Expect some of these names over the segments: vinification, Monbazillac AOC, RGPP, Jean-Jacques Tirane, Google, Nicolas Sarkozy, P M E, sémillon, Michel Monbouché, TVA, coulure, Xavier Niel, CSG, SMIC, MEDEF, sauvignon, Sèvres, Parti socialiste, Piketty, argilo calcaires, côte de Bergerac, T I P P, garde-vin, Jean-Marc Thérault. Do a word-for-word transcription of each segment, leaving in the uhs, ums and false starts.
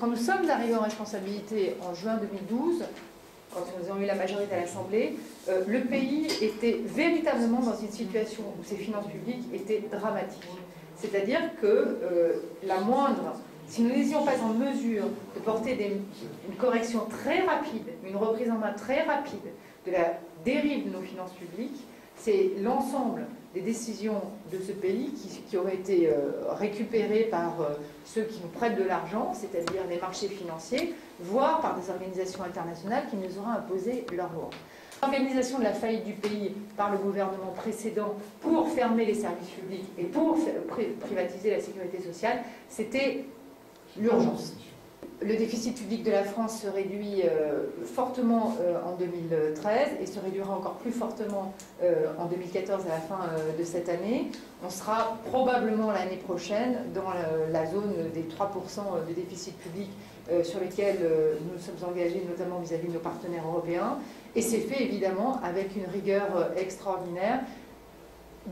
Quand nous sommes arrivés en responsabilité en juin deux mille douze, quand nous avons eu la majorité à l'Assemblée, euh, le pays était véritablement dans une situation où ses finances publiques étaient dramatiques. C'est-à-dire que euh, la moindre, si nous n'étions pas en mesure de porter des, une correction très rapide, une reprise en main très rapide de la dérive de nos finances publiques, c'est l'ensemble des décisions de ce pays qui, qui auraient été euh, récupérées par euh, ceux qui nous prêtent de l'argent, c'est-à-dire les marchés financiers, voire par des organisations internationales qui nous auraient imposé leurs lois. L'organisation de la faillite du pays par le gouvernement précédent pour fermer les services publics et pour privatiser la sécurité sociale, c'était l'urgence. Le déficit public de la France se réduit euh, fortement euh, en deux mille treize et se réduira encore plus fortement euh, en deux mille quatorze à la fin euh, de cette année. On sera probablement l'année prochaine dans la, la zone des trois pour cent de déficit public euh, sur lequel euh, nous nous sommes engagés, notamment vis-à-vis de nos partenaires européens. Et c'est fait évidemment avec une rigueur extraordinaire,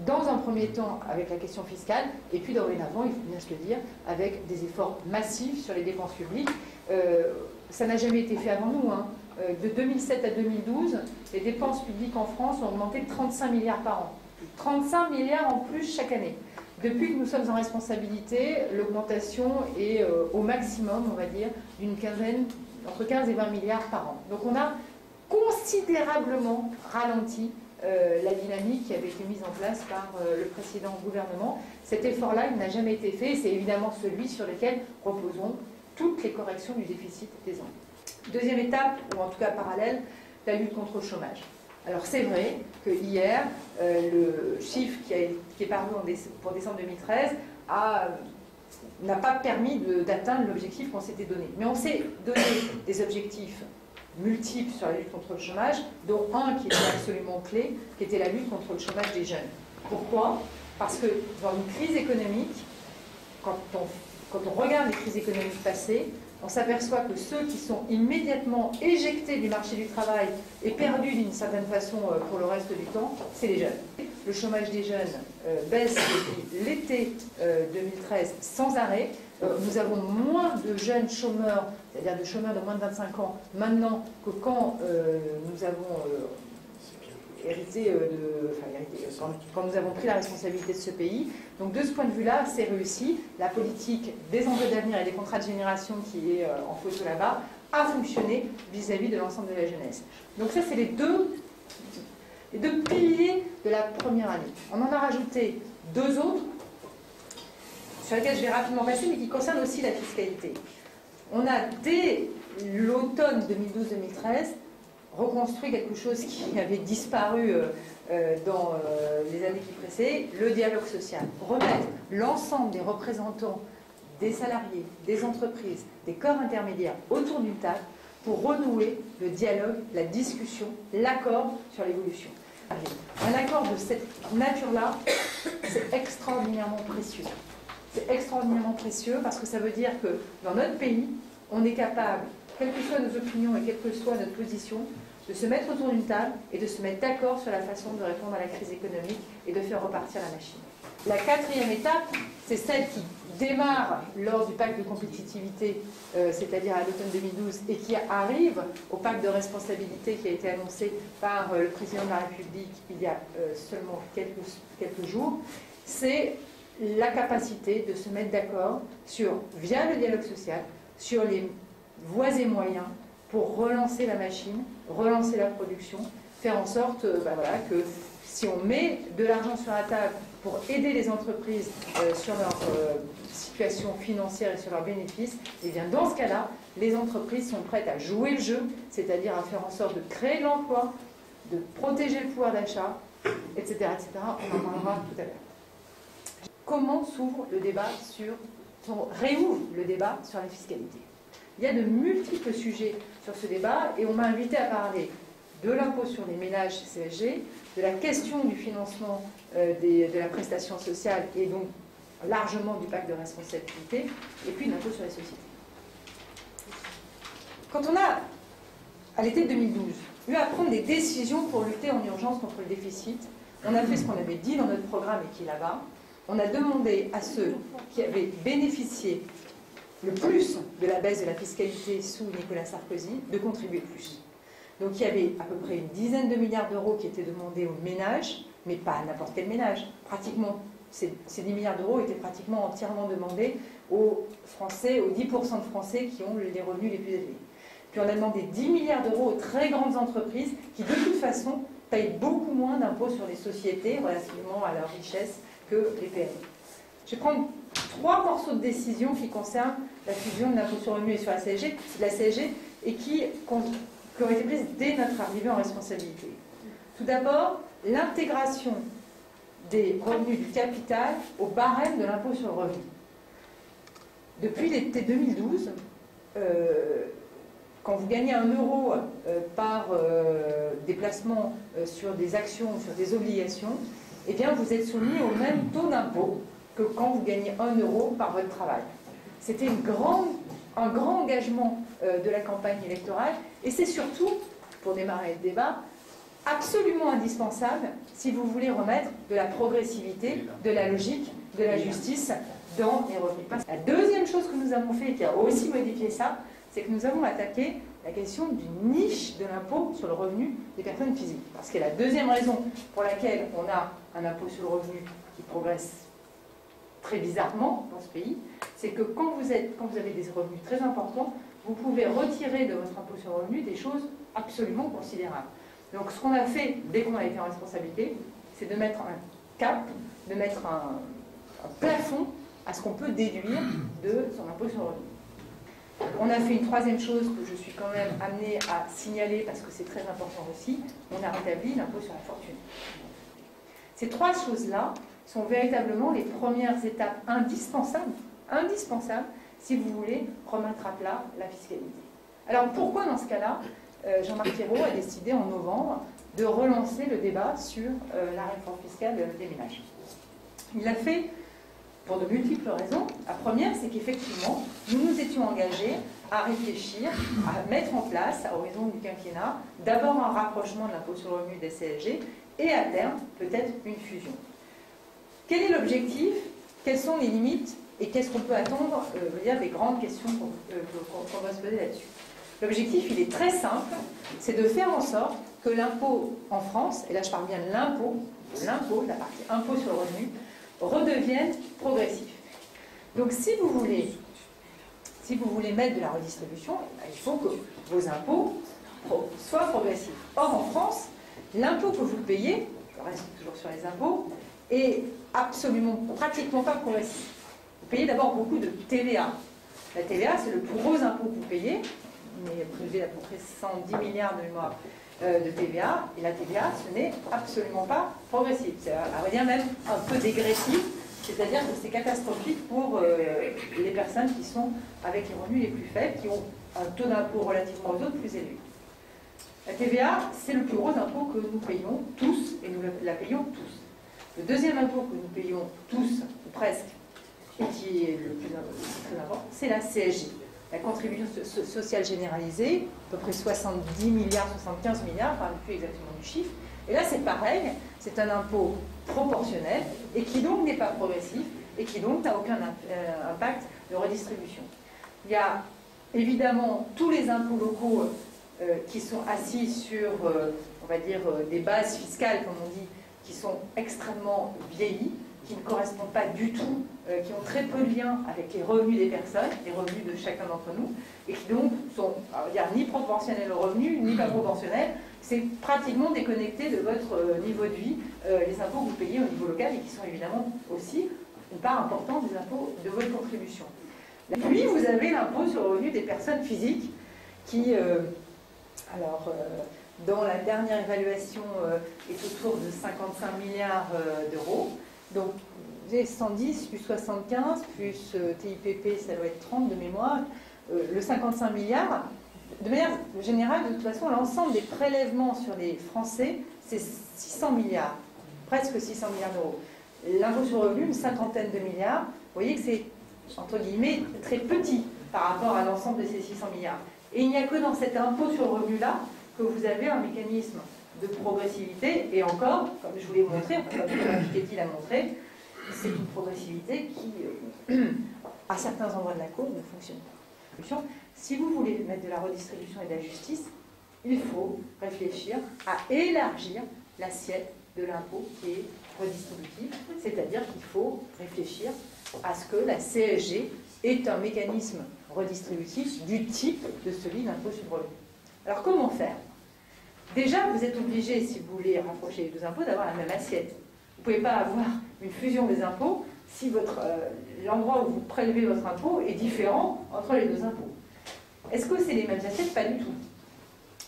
dans un premier temps avec la question fiscale, et puis dorénavant, il faut bien se le dire, avec des efforts massifs sur les dépenses publiques. Euh, ça n'a jamais été fait avant nous, hein. De deux mille sept à deux mille douze, les dépenses publiques en France ont augmenté de trente-cinq milliards par an. trente-cinq milliards en plus chaque année. Depuis que nous sommes en responsabilité, l'augmentation est euh, au maximum, on va dire, d'une quinzaine, entre quinze et vingt milliards par an. Donc on a considérablement ralenti Euh, la dynamique qui avait été mise en place par euh, le précédent gouvernement. Cet effort-là, il n'a jamais été fait. C'est évidemment celui sur lequel reposeront toutes les corrections du déficit des années. Deuxième étape, ou en tout cas parallèle, la lutte contre le chômage. Alors c'est vrai que hier, euh, le chiffre qui, a, qui est paru en déce- pour décembre deux mille treize a... n'a pas permis d'atteindre l'objectif qu'on s'était donné. Mais on s'est donné des objectifs multiples sur la lutte contre le chômage, dont un qui était absolument clé, qui était la lutte contre le chômage des jeunes. Pourquoi? Parce que dans une crise économique, quand on, quand on regarde les crises économiques passées, on s'aperçoit que ceux qui sont immédiatement éjectés du marché du travail et perdus d'une certaine façon pour le reste du temps, c'est les jeunes. Le chômage des jeunes baisse depuis l'été deux mille treize sans arrêt. Nous avons moins de jeunes chômeurs, c'est-à-dire de chômeurs de moins de vingt-cinq ans maintenant que quand nous avons hérité de, enfin, hérité, quand, quand nous avons pris la responsabilité de ce pays. Donc de ce point de vue-là, c'est réussi. La politique des enjeux d'avenir et des contrats de génération qui est en photo là-bas a fonctionné vis-à-vis de l'ensemble de la jeunesse. Donc ça, c'est les deux, les deux piliers de la première année. On en a rajouté deux autres, sur lesquels je vais rapidement passer, mais qui concernent aussi la fiscalité. On a, dès l'automne deux mille douze deux mille treize, reconstruit quelque chose qui avait disparu euh, dans euh, les années qui précédaient, le dialogue social. Remettre l'ensemble des représentants des salariés, des entreprises, des corps intermédiaires autour d'une table pour renouer le dialogue, la discussion, l'accord sur l'évolution. Un accord de cette nature-là, c'est extraordinairement précieux. C'est extraordinairement précieux parce que ça veut dire que dans notre pays, on est capable, quelles que soient nos opinions et quelle que soit notre position, de se mettre autour d'une table et de se mettre d'accord sur la façon de répondre à la crise économique et de faire repartir la machine. La quatrième étape, c'est celle qui démarre lors du pacte de compétitivité, euh, c'est-à-dire à, à l'automne deux mille douze, et qui arrive au pacte de responsabilité qui a été annoncé par euh, le président de la République il y a euh, seulement quelques, quelques jours, c'est la capacité de se mettre d'accord sur, via le dialogue social, sur les voies et moyens pour relancer la machine, relancer la production, faire en sorte ben voilà, que si on met de l'argent sur la table pour aider les entreprises euh, sur leur euh, situation financière et sur leurs bénéfices, et bien dans ce cas-là, les entreprises sont prêtes à jouer le jeu, c'est-à-dire à faire en sorte de créer de l'emploi, de protéger le pouvoir d'achat, et cetera, et cetera. On en parlera tout à l'heure. Comment s'ouvre le débat sur, on réouvre le débat sur la fiscalité? Il y a de multiples sujets sur ce débat et on m'a invité à parler de l'impôt sur les ménages C S G, de la question du financement euh, des, de la prestation sociale et donc largement du pacte de responsabilité, et puis de l'impôt sur les sociétés. Quand on a, à l'été deux mille douze, eu à prendre des décisions pour lutter en urgence contre le déficit, on a fait ce qu'on avait dit dans notre programme et qui est là-bas. On a demandé à ceux qui avaient bénéficié le plus de la baisse de la fiscalité sous Nicolas Sarkozy, de contribuer plus. Donc il y avait à peu près une dizaine de milliards d'euros qui étaient demandés aux ménages, mais pas à n'importe quel ménage. Pratiquement, ces, ces dix milliards d'euros étaient pratiquement entièrement demandés aux Français, aux dix pour cent de Français qui ont les revenus les plus élevés. Puis on a demandé dix milliards d'euros aux très grandes entreprises qui, de toute façon, payent beaucoup moins d'impôts sur les sociétés relativement à leur richesse que les P M E. Je vais prendre trois morceaux de décision qui concernent la fusion de l'impôt sur le revenu et sur la C S G, la C S G et qui, qui ont été prises dès notre arrivée en responsabilité. Tout d'abord, l'intégration des revenus du capital au barème de l'impôt sur le revenu. Depuis l'été deux mille douze, euh, quand vous gagnez un euro euh, par euh, déplacement euh, sur des actions, sur des obligations, eh bien vous êtes soumis au même taux d'impôt que quand vous gagnez un euro par votre travail. C'était une grande, un grand engagement euh, de la campagne électorale, et c'est surtout, pour démarrer le débat, absolument indispensable si vous voulez remettre de la progressivité, de la logique, de la justice dans les revenus. La deuxième chose que nous avons fait et qui a aussi modifié ça, c'est que nous avons attaqué la question d'une niche de l'impôt sur le revenu des personnes physiques. Parce que la deuxième raison pour laquelle on a un impôt sur le revenu qui progresse très bizarrement dans ce pays, c'est que quand vous, êtes, quand vous avez des revenus très importants, vous pouvez retirer de votre impôt sur le revenu des choses absolument considérables. Donc ce qu'on a fait dès qu'on a été en responsabilité, c'est de mettre un cap, de mettre un, un plafond à ce qu'on peut déduire de son impôt sur le revenu. On a fait une troisième chose que je suis quand même amenée à signaler parce que c'est très important aussi, on a rétabli l'impôt sur la fortune. Ces trois choses-là sont véritablement les premières étapes indispensables, indispensables si vous voulez remettre à plat la fiscalité. Alors pourquoi dans ce cas-là, Jean-Marc Thérault a décidé en novembre de relancer le débat sur la réforme fiscale des ménages? Il l'a fait pour de multiples raisons. La première, c'est qu'effectivement, nous nous étions engagés à réfléchir, à mettre en place, à horizon du quinquennat, d'abord un rapprochement de l'impôt sur le revenu des C S G et à terme, peut-être une fusion. Quel est l'objectif? Quelles sont les limites? Et qu'est-ce qu'on peut attendre euh, je veux dire, des grandes questions qu'on euh, qu'on doit se poser là-dessus. L'objectif, il est très simple, c'est de faire en sorte que l'impôt en France, et là je parle bien de l'impôt, l'impôt, la partie impôt sur le revenu, redeviennent progressifs. Donc si vous voulez, si vous voulez mettre de la redistribution, eh bien, il faut que vos impôts soient progressifs. Or en France, l'impôt que vous payez, je reste toujours sur les impôts, est absolument, pratiquement pas progressif. Vous payez d'abord beaucoup de T V A. La T V A, c'est le plus gros impôt que vous payez, mais vous devez à peu près cent dix milliards de mémoire euh, de T V A, et la T V A, ce n'est absolument pas progressif. C'est à vrai dire même un peu dégressif, c'est-à-dire que c'est catastrophique pour euh, les personnes qui sont avec les revenus les plus faibles, qui ont un taux d'impôt relativement aux autres plus élevé. La T V A, c'est le plus gros impôt que nous payons tous, et nous la payons tous. Le deuxième impôt que nous payons tous, ou presque, et qui est le plus important, c'est la C S G. La contribution sociale généralisée, à peu près soixante-dix milliards, soixante-quinze milliards, je ne parle plus exactement du chiffre. Et là, c'est pareil, c'est un impôt proportionnel et qui donc n'est pas progressif et qui donc n'a aucun impact de redistribution. Il y a évidemment tous les impôts locaux euh, qui sont assis sur, euh, on va dire, euh, des bases fiscales, comme on dit, qui sont extrêmement vieillies, qui ne correspondent pas du tout, euh, qui ont très peu de lien avec les revenus des personnes, les revenus de chacun d'entre nous, et qui donc sont, on va dire, ni proportionnels aux revenus, ni pas proportionnels. C'est pratiquement déconnecté de votre euh, niveau de vie, euh, les impôts que vous payez au niveau local, et qui sont évidemment aussi une part importante des impôts de votre contribution. Puis vous avez l'impôt sur le revenu des personnes physiques, qui, euh, alors... Euh, dont la dernière évaluation euh, est autour de cinquante-cinq milliards euh, d'euros. Donc, vous avez cent dix plus soixante-quinze plus euh, T I P P, ça doit être trente de mémoire, euh, le cinquante-cinq milliards. De manière générale, de toute façon, l'ensemble des prélèvements sur les Français, c'est six cents milliards, presque six cents milliards d'euros. L'impôt sur le revenu, une cinquantaine de milliards. Vous voyez que c'est, entre guillemets, très petit par rapport à l'ensemble de ces six cents milliards. Et il n'y a que dans cet impôt sur le revenu-là que vous avez un mécanisme de progressivité, et encore, comme je vous l'ai montré, comme Piketty l'a montré, c'est une progressivité qui, euh, à certains endroits de la courbe, ne fonctionne pas. Si vous voulez mettre de la redistribution et de la justice, il faut réfléchir à élargir l'assiette de l'impôt qui est redistributif, c'est-à-dire qu'il faut réfléchir à ce que la C S G est un mécanisme redistributif du type de celui d'impôt sur le revenu. Alors comment faire? Déjà, vous êtes obligé, si vous voulez rapprocher les deux impôts, d'avoir la même assiette. Vous ne pouvez pas avoir une fusion des impôts si votre euh, l'endroit où vous prélevez votre impôt est différent entre les deux impôts. Est-ce que c'est les mêmes assiettes? Pas du tout.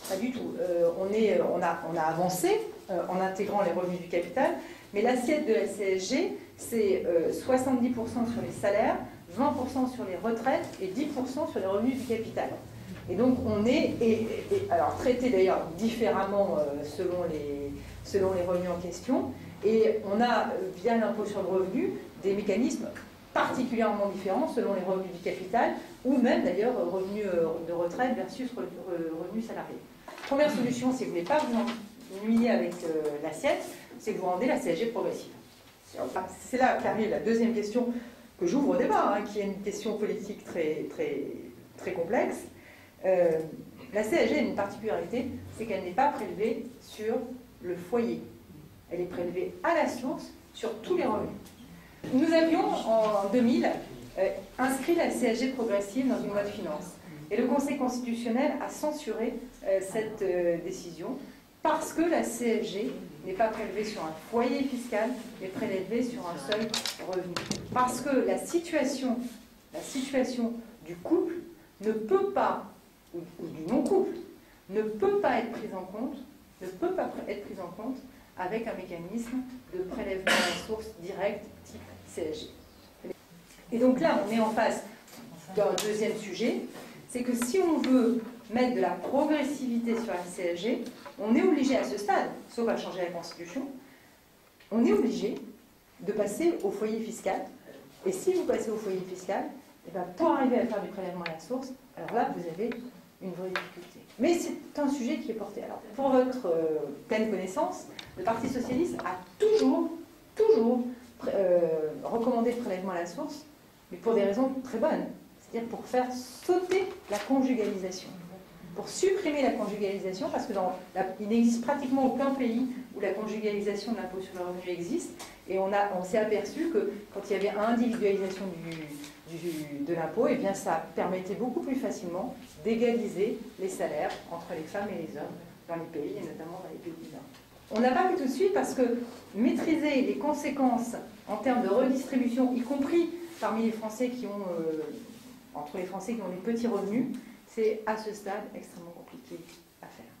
Pas du tout. Euh, on, est, on, a, on a avancé euh, en intégrant les revenus du capital, mais l'assiette de la C S G, c'est euh, soixante-dix pour cent sur les salaires, vingt pour cent sur les retraites et dix pour cent sur les revenus du capital. Et donc on est, et, et, et, alors traité d'ailleurs différemment euh, selon, les, selon les revenus en question, et on a, via l'impôt sur le revenu, des mécanismes particulièrement différents selon les revenus du capital, ou même d'ailleurs revenus de retraite versus revenus salariés. Première solution, si vous ne voulez pas vous ennuyer avec euh, l'assiette, c'est que vous rendez la C S G progressive. C'est là qu'arrive la deuxième question que j'ouvre au débat, hein, qui est une question politique très, très, très complexe. Euh, la C S G a une particularité, c'est qu'elle n'est pas prélevée sur le foyer. Elle est prélevée à la source sur tous les revenus. Nous avions en deux mille euh, inscrit la C S G progressive dans une loi de finances. Et le Conseil constitutionnel a censuré euh, cette euh, décision parce que la C S G n'est pas prélevée sur un foyer fiscal, mais prélevée sur un seul revenu. Parce que la situation, la situation du couple ne peut pas, ou, ou du non-couple, ne peut pas être prise en compte, ne peut pas être prise en compte avec un mécanisme de prélèvement à la source directe type C S G. Et donc là, on est en face d'un deuxième sujet, c'est que si on veut mettre de la progressivité sur la C S G, on est obligé à ce stade, sauf à changer la Constitution, on est obligé de passer au foyer fiscal. Et si vous passez au foyer fiscal, et bien pour arriver à faire du prélèvement à la source, alors là, vous avez une vraie difficulté. Mais c'est un sujet qui est porté. Alors, pour votre euh, pleine connaissance, le Parti socialiste a toujours, toujours euh, recommandé le prélèvement à la source, mais pour des raisons très bonnes. C'est-à-dire pour faire sauter la conjugalisation, pour supprimer la conjugalisation, parce que dans la, il n'existe pratiquement aucun pays où la conjugalisation de l'impôt sur le revenu existe, et on, on s'est aperçu que quand il y avait individualisation du... Du, de l'impôt, et eh bien ça permettait beaucoup plus facilement d'égaliser les salaires entre les femmes et les hommes dans les pays, et notamment dans les pays du Nord. On n'a pas fait tout de suite parce que maîtriser les conséquences en termes de redistribution, y compris parmi les Français qui ont, euh, entre les Français qui ont des petits revenus, c'est à ce stade extrêmement compliqué à faire.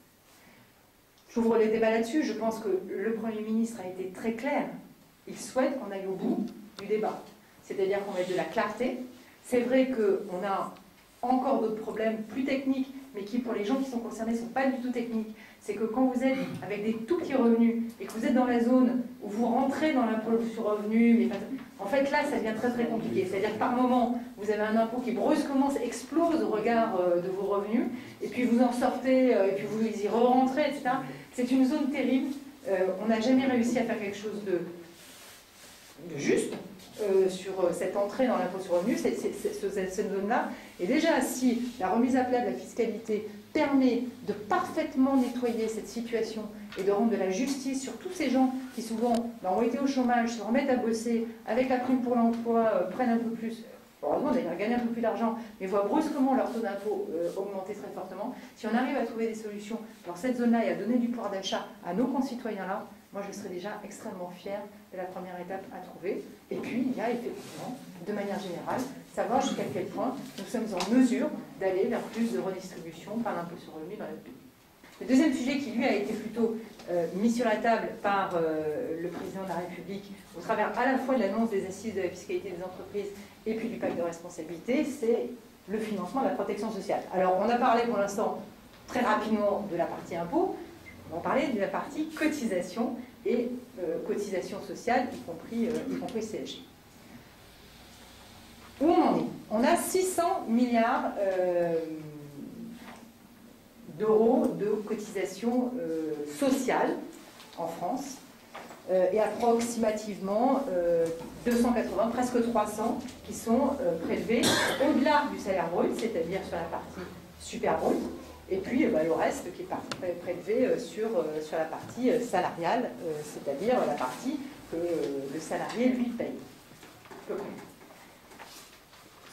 J'ouvre les débats là-dessus, je pense que le Premier ministre a été très clair, il souhaite qu'on aille au bout du débat. C'est-à-dire qu'on met de la clarté. C'est vrai qu'on a encore d'autres problèmes plus techniques, mais qui, pour les gens qui sont concernés, ne sont pas du tout techniques. C'est que quand vous êtes avec des tout petits revenus et que vous êtes dans la zone où vous rentrez dans l'impôt sur revenu, mais pas... en fait, là, ça devient très très compliqué. C'est-à-dire que par moment, vous avez un impôt qui brusquement explose au regard de vos revenus, et puis vous en sortez, et puis vous y re-rentrez, et cetera. C'est une zone terrible. Euh, on n'a jamais réussi à faire quelque chose de, de juste. Euh, sur euh, cette entrée dans l'impôt sur revenu, c'est, c'est, c'est, c'est, cette zone-là. Et déjà, si la remise à plat de la fiscalité permet de parfaitement nettoyer cette situation et de rendre de la justice sur tous ces gens qui souvent ben, ont été au chômage, se remettent à bosser, avec la prime pour l'emploi, euh, prennent un peu plus, heureusement d'ailleurs gagnent un peu plus d'argent, mais voient brusquement leur taux d'impôt euh, augmenter très fortement, si on arrive à trouver des solutions dans cette zone-là et à donner du pouvoir d'achat à nos concitoyens-là, moi, je serais déjà extrêmement fière de la première étape à trouver. Et puis, il y a effectivement, de manière générale, savoir jusqu'à quel point nous sommes en mesure d'aller vers plus de redistribution par l'impôt sur le revenu dans notre pays. Le deuxième sujet qui, lui, a été plutôt euh, mis sur la table par euh, le président de la République au travers à la fois de l'annonce des assises de la fiscalité des entreprises et puis du pacte de responsabilité, c'est le financement de la protection sociale. Alors, on a parlé pour l'instant très rapidement de la partie impôt. On va parler de la partie cotisation et euh, cotisation sociale, y compris, euh, y compris C S G. Où on en est? On a six cents milliards euh, d'euros de cotisation euh, sociale en France. euh, et approximativement euh, deux cent quatre-vingts, presque trois cents, qui sont euh, prélevés au-delà du salaire brut, c'est-à-dire sur la partie super brute, et puis euh, bah, le reste qui est prélevé euh, sur, euh, sur la partie euh, salariale, euh, c'est-à-dire la partie que euh, le salarié lui paye.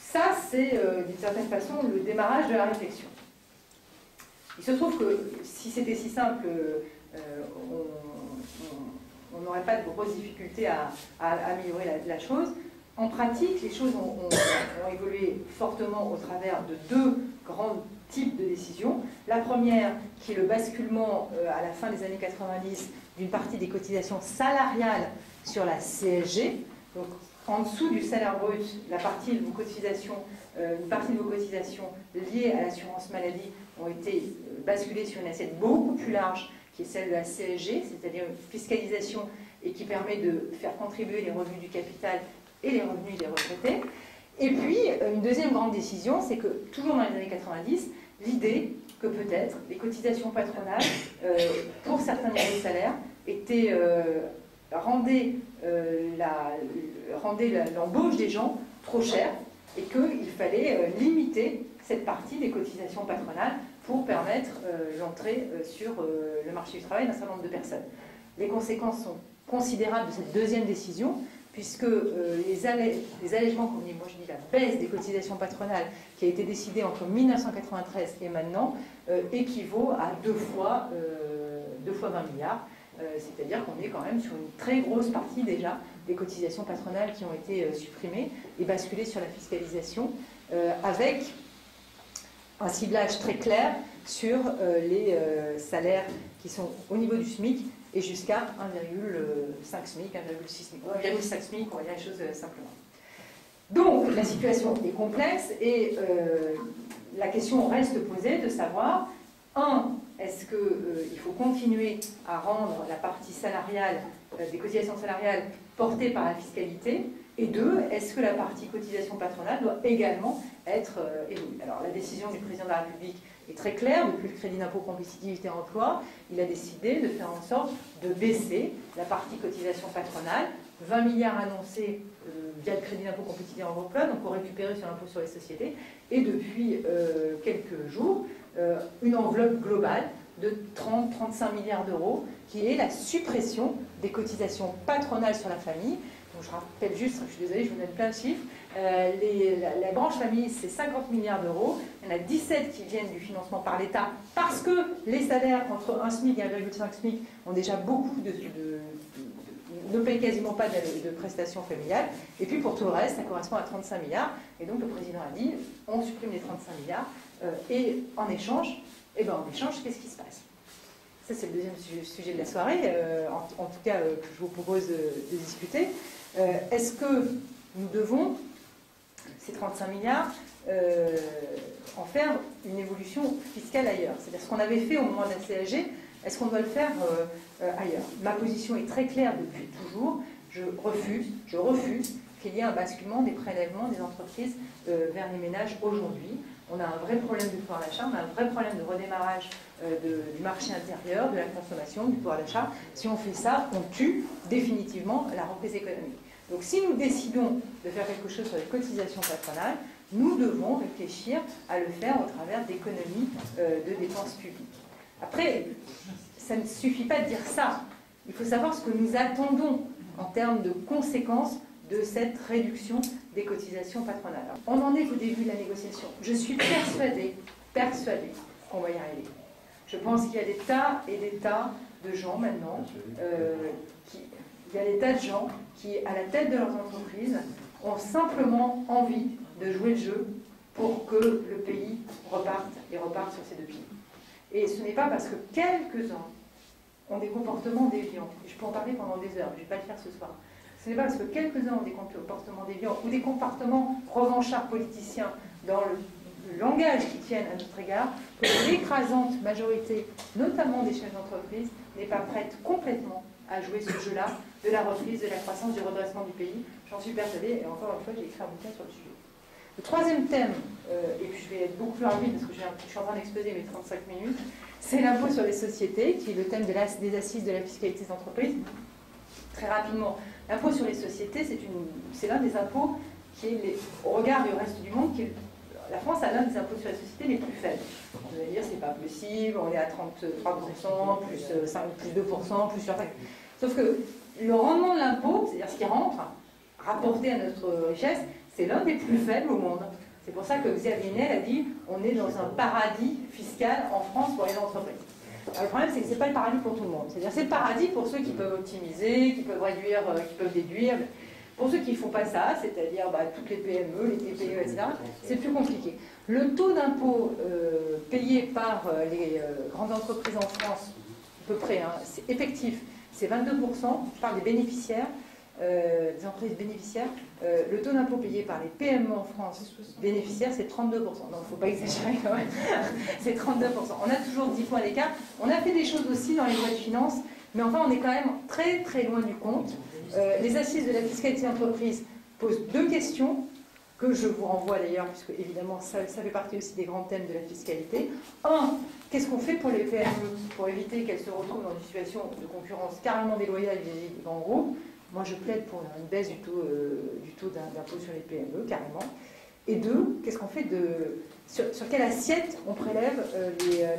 Ça, c'est euh, d'une certaine façon le démarrage de la réflexion. Il se trouve que si c'était si simple, euh, on n'aurait pas de grosses difficultés à, à, à améliorer la, la chose. En pratique, les choses ont, ont, ont évolué fortement au travers de deux grands types de décisions. La première, qui est le basculement euh, à la fin des années quatre-vingt-dix d'une partie des cotisations salariales sur la C S G. Donc, en dessous du salaire brut, la partie de vos cotisations, euh, une partie de vos cotisations liées à l'assurance maladie ont été euh, basculées sur une assiette beaucoup plus large qui est celle de la C S G, c'est-à-dire une fiscalisation et qui permet de faire contribuer les revenus du capital et les revenus des retraités. Et puis, une deuxième grande décision, c'est que, toujours dans les années quatre-vingt-dix, l'idée que peut-être les cotisations patronales, euh, pour certains niveaux de salaire, étaient... Euh, rendait euh, l'embauche des gens trop chère et qu'il fallait euh, limiter cette partie des cotisations patronales pour permettre euh, l'entrée euh, sur euh, le marché du travail d'un certain nombre de personnes. Les conséquences sont considérables de cette deuxième décision puisque euh, les, allè les allègements, comme moi je dis la baisse des cotisations patronales qui a été décidée entre mille neuf cent quatre-vingt-treize et maintenant euh, équivaut à deux fois, euh, deux fois vingt milliards. C'est-à-dire qu'on est quand même sur une très grosse partie déjà des cotisations patronales qui ont été supprimées et basculées sur la fiscalisation euh, avec un ciblage très clair sur euh, les euh, salaires qui sont au niveau du SMIC et jusqu'à un virgule cinq SMIC, un virgule six SMIC, un virgule cinq SMIC, on va dire les choses euh, simplement. Donc la situation est complexe et euh, la question reste posée de savoir, un, est-ce qu'il euh, faut continuer à rendre la partie salariale, euh, des cotisations salariales portées par la fiscalité? Et deux, est-ce que la partie cotisation patronale doit également être euh, évoluée? Alors la décision du président de la République est très claire. Depuis le crédit d'impôt compétitivité emploi, il a décidé de faire en sorte de baisser la partie cotisation patronale. vingt milliards annoncés euh, via le crédit d'impôt compétitivité emploi, donc pour récupérer sur l'impôt sur les sociétés. Et depuis euh, quelques jours... Euh, une enveloppe globale de trente à trente-cinq milliards d'euros qui est la suppression des cotisations patronales sur la famille. Donc, je rappelle juste, je suis désolée, je vous donne plein de chiffres, euh, les, la, la branche famille c'est cinquante milliards d'euros, il y en a dix-sept qui viennent du financement par l'État parce que les salaires entre un SMIC et un virgule cinq SMIC ont déjà beaucoup de... de, de ne paye quasiment pas de, de prestations familiales, et puis pour tout le reste, ça correspond à trente-cinq milliards, et donc le président a dit, on supprime les trente-cinq milliards, euh, et en échange, et ben en échange, qu'est-ce qui se passe? Ça c'est le deuxième sujet, sujet de la soirée, euh, en, en tout cas euh, que je vous propose de, de discuter. Euh, Est-ce que nous devons, ces trente-cinq milliards, euh, en faire une évolution fiscale ailleurs? C'est-à-dire ce qu'on avait fait au moment de la C S G, est-ce qu'on doit le faire euh, euh, ailleurs? Ma position est très claire depuis toujours. Je refuse, je refuse qu'il y ait un basculement des prélèvements des entreprises euh, vers les ménages aujourd'hui. On a un vrai problème de pouvoir d'achat, on a un vrai problème de redémarrage euh, de, du marché intérieur, de la consommation, du pouvoir d'achat. Si on fait ça, on tue définitivement la reprise économique. Donc si nous décidons de faire quelque chose sur les cotisations patronales, nous devons réfléchir à le faire au travers d'économies euh, de dépenses publiques. Après, ça ne suffit pas de dire ça. Il faut savoir ce que nous attendons en termes de conséquences de cette réduction des cotisations patronales. On en est au début de la négociation. Je suis persuadée, persuadée qu'on va y arriver. Je pense qu'il y a des tas et des tas de gens maintenant, euh, qui, il y a des tas de gens qui, à la tête de leurs entreprises, ont simplement envie de jouer le jeu pour que le pays reparte et reparte sur ses deux pieds. Et ce n'est pas parce que quelques-uns ont des comportements déviants, et je peux en parler pendant des heures, mais je ne vais pas le faire ce soir, ce n'est pas parce que quelques-uns ont des comportements déviants ou des comportements revanchards politiciens dans le, le langage qui tiennent à notre égard, que l'écrasante majorité, notamment des chefs d'entreprise, n'est pas prête complètement à jouer ce jeu-là de la reprise, de la croissance, du redressement du pays. J'en suis persuadée, et encore une fois, j'ai écrit un bouquin sur le sujet. Le troisième thème, euh, et puis je vais être beaucoup plus rapide parce que je suis en train d'exposer mes trente-cinq minutes, c'est l'impôt sur les sociétés, qui est le thème de la, des assises de la fiscalité des entreprises. très rapidement. L'impôt sur les sociétés, c'est l'un des impôts qui est, les, au regard du reste du monde, qui est, la France a l'un des impôts sur les sociétés les plus faibles. On va dire, c'est pas possible, on est à trente-trois pour cent, plus, cinq, plus deux pour cent, plus sur... Sauf que le rendement de l'impôt, c'est-à-dire ce qui rentre, rapporté à notre richesse, c'est l'un des plus faibles au monde. C'est pour ça que Xavier Niel a dit on est dans un paradis fiscal en France pour les entreprises. Alors, le problème, c'est que ce n'est pas le paradis pour tout le monde. C'est-à-dire c'est le paradis pour ceux qui peuvent optimiser, qui peuvent réduire, euh, qui peuvent déduire. Pour ceux qui ne font pas ça, c'est-à-dire bah, toutes les P M E, les T P E, et cetera, c'est plus compliqué. Le taux d'impôt euh, payé par euh, les euh, grandes entreprises en France, à peu près, hein, c'est effectif, c'est vingt-deux pour cent, je parle des bénéficiaires, Euh, des entreprises bénéficiaires, euh, le taux d'impôt payé par les P M E en France bénéficiaires, c'est trente-deux pour cent. Donc il ne faut pas exagérer quand même. C'est trente-deux pour cent. On a toujours dix points d'écart. On a fait des choses aussi dans les lois de finances, mais enfin on est quand même très très loin du compte. Euh, les assises de la fiscalité d'entreprise posent deux questions que je vous renvoie d'ailleurs, puisque évidemment ça, ça fait partie aussi des grands thèmes de la fiscalité. Un, qu'est-ce qu'on fait pour les P M E pour éviter qu'elles se retrouvent dans une situation de concurrence carrément déloyale des grands groupes? Moi, je plaide pour une baisse du taux, euh, du taux d'impôt sur les P M E, carrément. Et deux, qu'est-ce qu'on fait de... Sur, sur quelle assiette on prélève euh,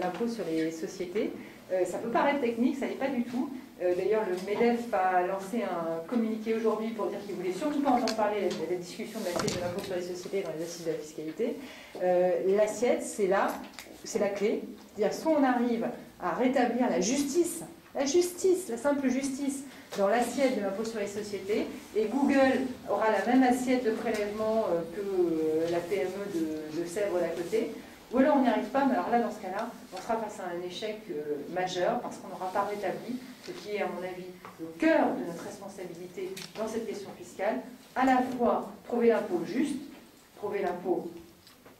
l'impôt sur les sociétés? euh, Ça peut paraître technique, ça n'est pas du tout. Euh, D'ailleurs, le MEDEF a lancé un communiqué aujourd'hui pour dire qu'il ne voulait surtout pas entendre parler de la discussion de l'assiette de l'impôt sur les sociétés dans les assises de la fiscalité. Euh, l'assiette, c'est là, c'est la clé. C'est-à-dire, soit on arrive à rétablir la justice, la justice, la simple justice, dans l'assiette de l'impôt sur les sociétés, et Google aura la même assiette de prélèvement que la P M E de, de Sèvres d'à côté, ou alors on n'y arrive pas, mais alors là, dans ce cas-là, on sera face à un échec euh, majeur, parce qu'on n'aura pas rétabli ce qui est, à mon avis, le cœur de notre responsabilité dans cette question fiscale, à la fois trouver l'impôt juste, trouver l'impôt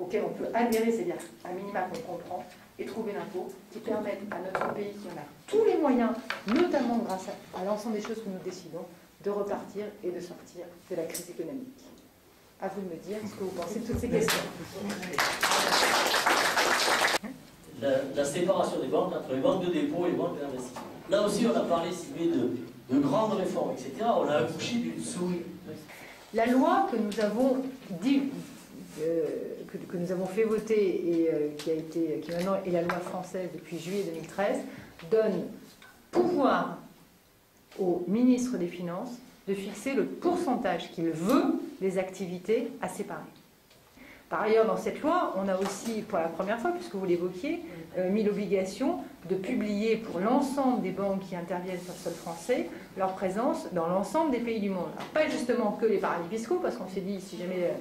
auquel on peut adhérer, c'est-à-dire un minima qu'on comprend, et trouver l'impôt qui permette à notre pays, qui en a tous les moyens, notamment grâce à l'ensemble des choses que nous décidons, de repartir et de sortir de la crise économique. À vous de me dire ce que vous pensez de toutes ces questions. La, la séparation des banques entre les banques de dépôt et les banques d'investissement. Là aussi, on a parlé, Sylvie, de, de grandes réformes, et cetera. On a accouché d'une souris. La loi que nous avons dit... Euh, que, que nous avons fait voter et euh, qui a été, qui maintenant est la loi française depuis juillet deux mille treize, donne pouvoir au ministre des Finances de fixer le pourcentage qu'il veut des activités à séparer. Par ailleurs, dans cette loi, on a aussi, pour la première fois, puisque vous l'évoquiez, euh, mis l'obligation de publier pour l'ensemble des banques qui interviennent sur le sol français leur présence dans l'ensemble des pays du monde. Alors, pas justement que les paradis fiscaux, parce qu'on s'est dit, si jamais...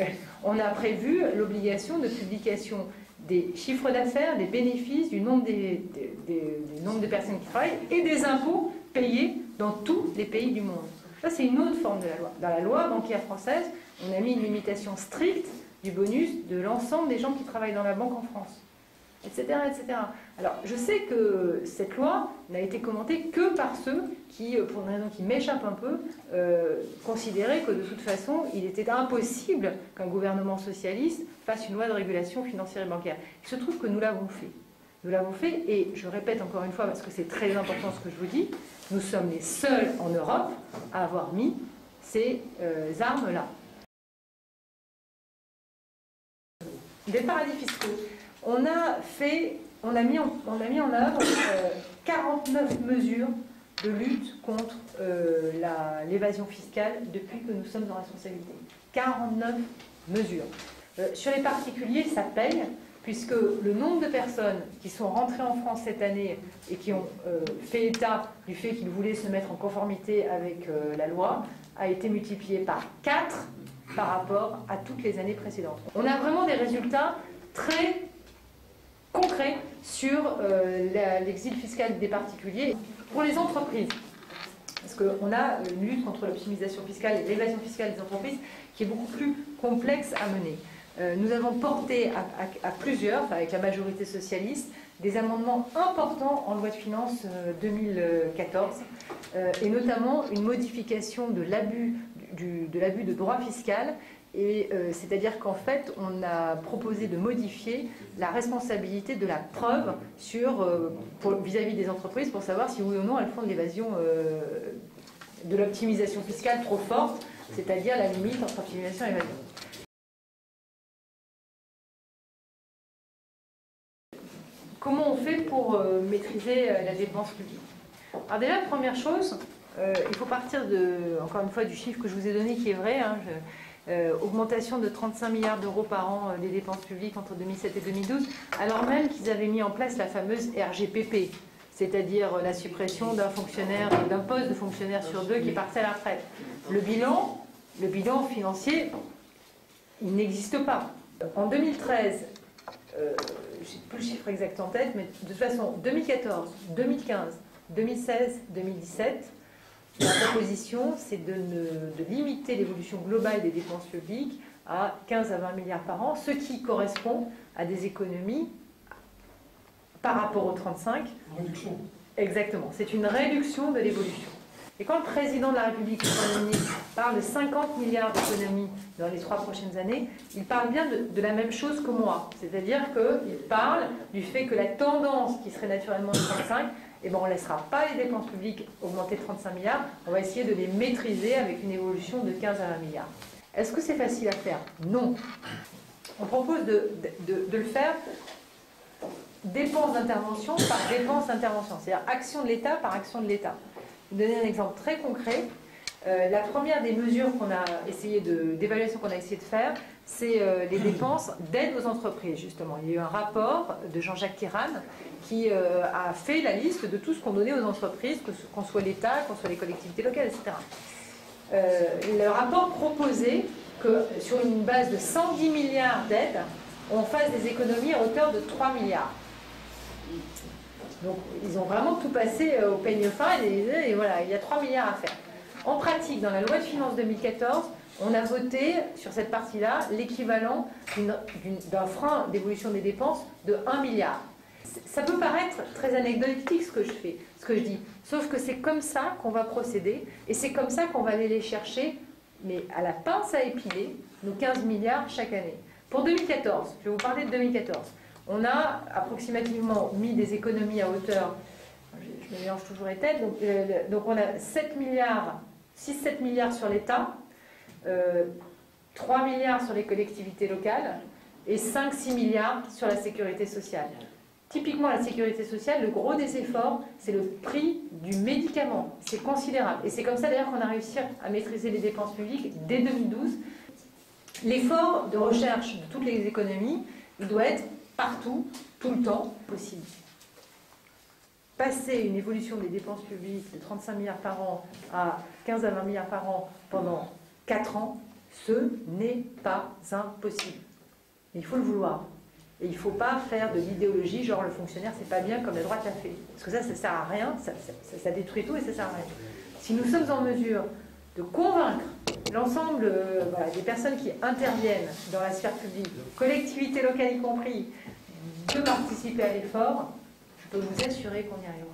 Euh, on a prévu l'obligation de publication des chiffres d'affaires, des bénéfices, du nombre, des, des, des, des nombre de personnes qui travaillent et des impôts payés dans tous les pays du monde. Ça, c'est une autre forme de la loi. Dans la loi bancaire française, on a mis une limitation stricte du bonus de l'ensemble des gens qui travaillent dans la banque en France, et cetera, et cetera. Alors, je sais que cette loi n'a été commentée que par ceux qui, pour une raison qui m'échappe un peu, euh, considéraient que de toute façon, il était impossible qu'un gouvernement socialiste fasse une loi de régulation financière et bancaire. Il se trouve que nous l'avons fait. Nous l'avons fait, et je répète encore une fois, parce que c'est très important ce que je vous dis, nous sommes les seuls en Europe à avoir mis ces euh, armes-là. Des paradis fiscaux. On a fait, on a mis en, on a mis en œuvre euh, quarante-neuf mesures de lutte contre euh, l'évasion fiscale depuis que nous sommes en responsabilité. quarante-neuf mesures. Euh, sur les particuliers, ça paye, puisque le nombre de personnes qui sont rentrées en France cette année et qui ont euh, fait état du fait qu'ils voulaient se mettre en conformité avec euh, la loi a été multiplié par quatre par rapport à toutes les années précédentes. On a vraiment des résultats très concrets sur euh, l'exil fiscal des particuliers. Pour les entreprises, parce qu'on a une lutte contre l'optimisation fiscale et l'évasion fiscale des entreprises qui est beaucoup plus complexe à mener. Euh, nous avons porté à, à, à plusieurs, enfin avec la majorité socialiste, des amendements importants en loi de finances euh, deux mille quatorze, euh, et notamment une modification de l'abus Du, de l'abus de droit fiscal, et euh, c'est-à-dire qu'en fait, on a proposé de modifier la responsabilité de la preuve sur, euh, pour, vis-à-vis des entreprises pour savoir si oui ou non elles font de l'évasion euh, de l'optimisation fiscale trop forte, c'est-à-dire la limite entre optimisation et évasion. Comment on fait pour euh, maîtriser euh, la dépense publique? Alors déjà, première chose, euh, il faut partir, de, encore une fois, du chiffre que je vous ai donné qui est vrai, hein, je, euh, augmentation de trente-cinq milliards d'euros par an euh, des dépenses publiques entre deux mille sept et deux mille douze, alors même qu'ils avaient mis en place la fameuse R G P P, c'est-à-dire la suppression d'un fonctionnaire, d'un poste de fonctionnaire sur deux qui partait à la retraite. Le bilan, le bilan financier, il n'existe pas. En deux mille treize, euh, je n'ai plus le chiffre exact en tête, mais de toute façon, deux mille quatorze, deux mille quinze, deux mille seize, deux mille dix-sept, la proposition, c'est de, de limiter l'évolution globale des dépenses publiques à quinze à vingt milliards par an, ce qui correspond à des économies par rapport aux trente-cinq. Réduction. Exactement. C'est une réduction de l'évolution. Et quand le président de la République parle de cinquante milliards d'économies dans les trois prochaines années, il parle bien de, de la même chose que moi. C'est-à-dire qu'il parle du fait que la tendance qui serait naturellement de trente-cinq, eh ben on ne laissera pas les dépenses publiques augmenter de trente-cinq milliards, on va essayer de les maîtriser avec une évolution de quinze à vingt milliards. Est-ce que c'est facile à faire? Non. On propose de, de, de, de le faire dépense d'intervention par dépense d'intervention, c'est-à-dire action de l'État par action de l'État. Je vais vous donner un exemple très concret. Euh, la première des mesures qu'on a essayé de, d'évaluation qu'on a essayé de faire, c'est euh, les dépenses d'aide aux entreprises, justement. Il y a eu un rapport de Jean-Jacques Tirane qui euh, a fait la liste de tout ce qu'on donnait aux entreprises, que, qu'on soit l'État, qu'on soit les collectivités locales, et cetera. Euh, le rapport proposait que sur une base de cent dix milliards d'aides, on fasse des économies à hauteur de trois milliards. Donc, ils ont vraiment tout passé au peigne fin et, et voilà, il y a trois milliards à faire. En pratique, dans la loi de finances deux mille quatorze, on a voté sur cette partie-là l'équivalent d'un frein d'évolution des dépenses de un milliard. Ça peut paraître très anecdotique ce que je fais, ce que je dis, sauf que c'est comme ça qu'on va procéder et c'est comme ça qu'on va aller les chercher, mais à la pince à épiler, nos quinze milliards chaque année. Pour deux mille quatorze, je vais vous parler de deux mille quatorze. On a approximativement mis des économies à hauteur, je me mélange toujours les têtes, donc, euh, donc on a sept milliards, six à sept milliards sur l'État, euh, trois milliards sur les collectivités locales et cinq à six milliards sur la sécurité sociale. Typiquement la sécurité sociale, le gros des efforts, c'est le prix du médicament, c'est considérable. Et c'est comme ça d'ailleurs qu'on a réussi à maîtriser les dépenses publiques dès deux mille douze. L'effort de recherche de toutes les économies, il doit être partout, tout le temps possible. Passer une évolution des dépenses publiques de trente-cinq milliards par an à quinze à vingt milliards par an pendant quatre ans, ce n'est pas impossible. Mais il faut le vouloir. Et il ne faut pas faire de l'idéologie, genre le fonctionnaire c'est pas bien comme la droite l'a fait. Parce que ça, ça ne sert à rien, ça, ça, ça détruit tout et ça ne sert à rien. Si nous sommes en mesure de convaincre l'ensemble euh, voilà, des personnes qui interviennent dans la sphère publique, collectivités locales y compris, de participer à l'effort, je peux vous assurer qu'on y arrivera.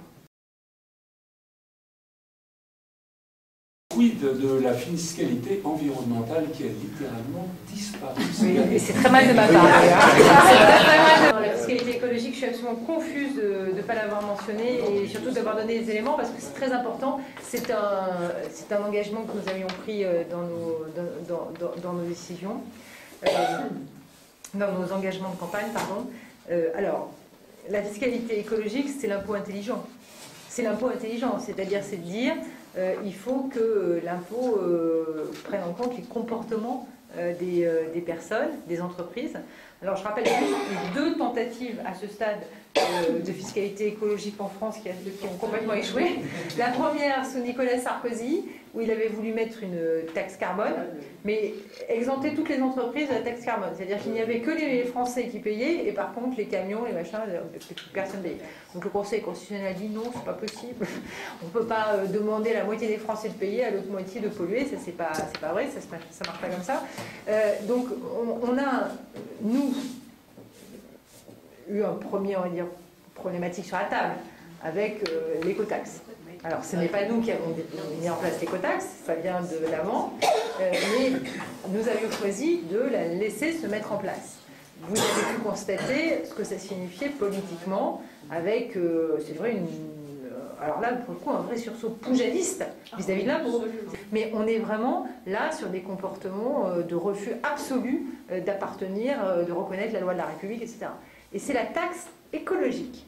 Quid de la fiscalité environnementale qui a littéralement disparu? Oui, c'est très mal de ma part. C'est très mal de... La fiscalité écologique, je suis absolument confuse de ne pas l'avoir mentionnée et surtout d'avoir donné des éléments parce que c'est très important. C'est un, un engagement que nous avions pris dans nos, dans, dans, dans nos décisions, euh, dans nos engagements de campagne, pardon. Euh, alors, la fiscalité écologique, c'est l'impôt intelligent. C'est l'impôt intelligent, c'est-à-dire c'est de dire euh, il faut que l'impôt euh, prenne en compte les comportements euh, des, euh, des personnes, des entreprises. Alors je rappelle juste deux tentatives à ce stade euh, de fiscalité écologique en France qui, a, qui ont complètement échoué. La première sous Nicolas Sarkozy, où il avait voulu mettre une taxe carbone, mais exempter toutes les entreprises de la taxe carbone. C'est-à-dire qu'il n'y avait que les Français qui payaient, et par contre les camions, les machins, personne ne payait. Donc le Conseil constitutionnel a dit non, c'est pas possible. On ne peut pas demander à la moitié des Français de payer, à l'autre moitié de polluer. Ça, c'est pas, c'est pas vrai, ça ne marche pas comme ça. Euh, donc on, on a, nous, eu un premier, on va dire, problématique sur la table, avec euh, l'écotaxe. Alors, ce n'est pas nous qui avons mis en place l'écotaxe, ça vient de l'avant, euh, mais nous avions choisi de la laisser se mettre en place. Vous avez pu constater ce que ça signifiait politiquement, avec, euh, c'est vrai, une, alors là, pour le coup, un vrai sursaut poujadiste vis-à-vis de l'impôt. Mais on est vraiment là sur des comportements de refus absolu d'appartenir, de reconnaître la loi de la République, et cetera. Et c'est la taxe écologique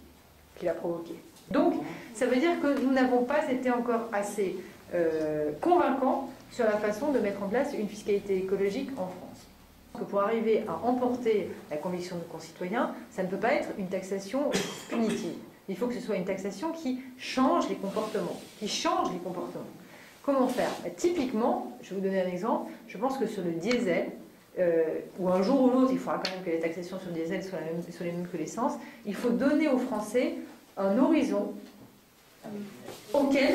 qui l'a provoquée. Donc, ça veut dire que nous n'avons pas été encore assez euh, convaincants sur la façon de mettre en place une fiscalité écologique en France. Parce que pour arriver à emporter la conviction de nos concitoyens, ça ne peut pas être une taxation punitive. Il faut que ce soit une taxation qui change les comportements, qui change les comportements. Comment faire? Bah, typiquement, je vais vous donner un exemple, je pense que sur le diesel, euh, ou un jour ou l'autre, il faudra quand même que les taxations sur le diesel soient, la même, soient les mêmes que l'essence, il faut donner aux Français un horizon auquel,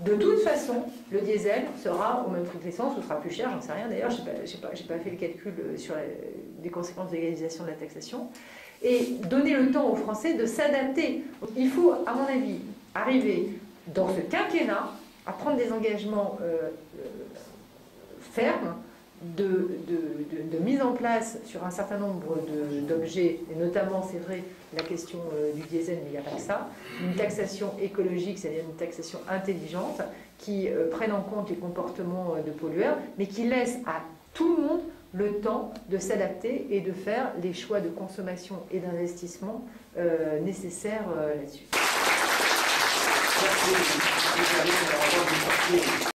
de toute façon, le diesel sera au même prix que l'essence, ou sera plus cher, j'en sais rien d'ailleurs, je n'ai pas, pas, pas fait le calcul sur la, des conséquences de l'égalisation de la taxation, et donner le temps aux Français de s'adapter. Il faut, à mon avis, arriver dans ce quinquennat à prendre des engagements euh, euh, fermes de, de, de, de mise en place sur un certain nombre d'objets, et notamment, c'est vrai, la question euh, du diesel, mais il n'y a pas que ça, une taxation écologique, c'est-à-dire une taxation intelligente, qui euh, prenne en compte les comportements euh, de pollueurs, mais qui laisse à tout le monde le temps de s'adapter et de faire les choix de consommation et d'investissement euh, nécessaires euh, là-dessus.